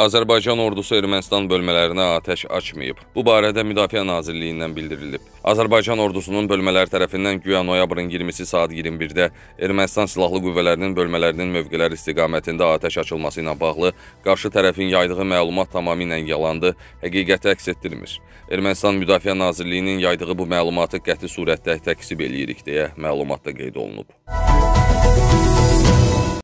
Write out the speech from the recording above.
Azərbaycan ordusu Ermənistan bölmələrinə atəş açmayıb. Bu barədə Müdafiə Nazirliyindən bildirilib. Azərbaycan ordusunun bölmələri tərəfindən güya noyabrın 20-si saat 21-də Ermənistan Silahlı Qüvvələrinin bölmələrinin mövqeləri istiqamətində atəş açılması ilə bağlı qarşı tərəfin yaydığı məlumat tamamilə yalandı, həqiqəti əks etdirmir. Ermənistan Müdafiə Nazirliyinin yaydığı bu məlumatı qəti surətdə təkzib eləyirik deyə məlumatda qeyd olunub.